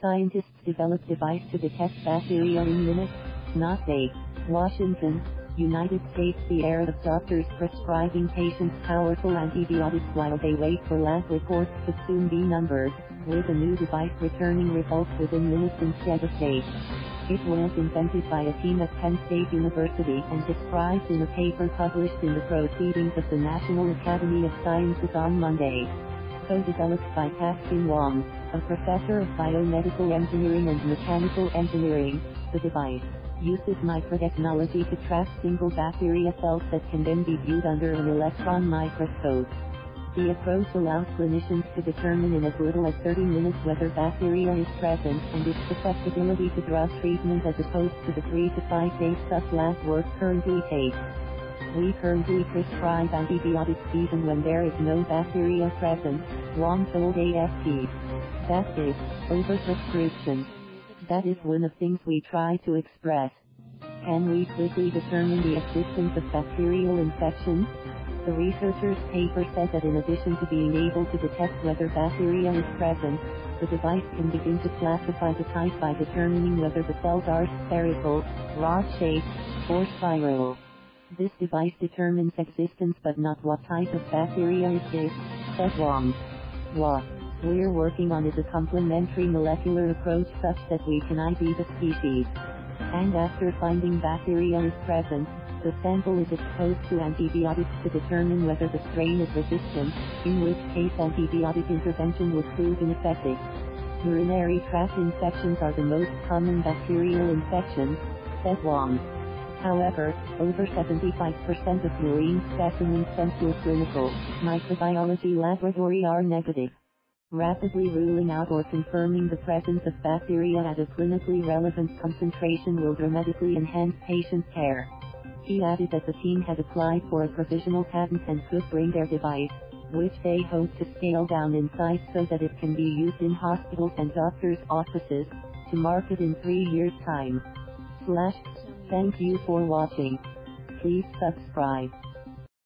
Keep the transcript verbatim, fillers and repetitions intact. scientists developed device to detect bacteria in minutes, not days. Washington, United States. The era of doctors prescribing patients powerful antibiotics while they wait for lab reports could soon be numbered, with a new device returning results within minutes instead of days. It was invented by a team at Penn State University and described in a paper published in the Proceedings of the National Academy of Sciences on Monday. Co-developed by Pak Kin Wong, a professor of biomedical engineering and mechanical engineering, the device uses microtechnology to track single bacteria cells that can then be viewed under an electron microscope. The approach allows clinicians to determine in as little as thirty minutes whether bacteria is present and its susceptibility to drug treatment, as opposed to the three to five days such lab work currently takes. We currently prescribe antibiotics even when there is no bacteria present, Wong told A F P. That is overprescription. That is one of things we try to express. Can we quickly determine the existence of bacterial infections? The researchers' paper said that in addition to being able to detect whether bacteria is present, the device can begin to classify the type by determining whether the cells are spherical, rod-shaped, or spiral. This device determines existence but not what type of bacteria it is, said Wong. What we're working on is a complementary molecular approach such that we can I D the species. And after finding bacteria is present, the sample is exposed to antibiotics to determine whether the strain is resistant, in which case antibiotic intervention would prove ineffective. Urinary tract infections are the most common bacterial infections, said Wong. However, over seventy-five percent of urine specimens sent to a clinical microbiology laboratory are negative, rapidly ruling out or confirming the presence of bacteria at a clinically relevant concentration will dramatically enhance patient care. He added that the team had applied for a provisional patent and could bring their device, which they hope to scale down in size so that it can be used in hospitals and doctors' offices, to market in three years' time. Slash. Thank you for watching. Please subscribe.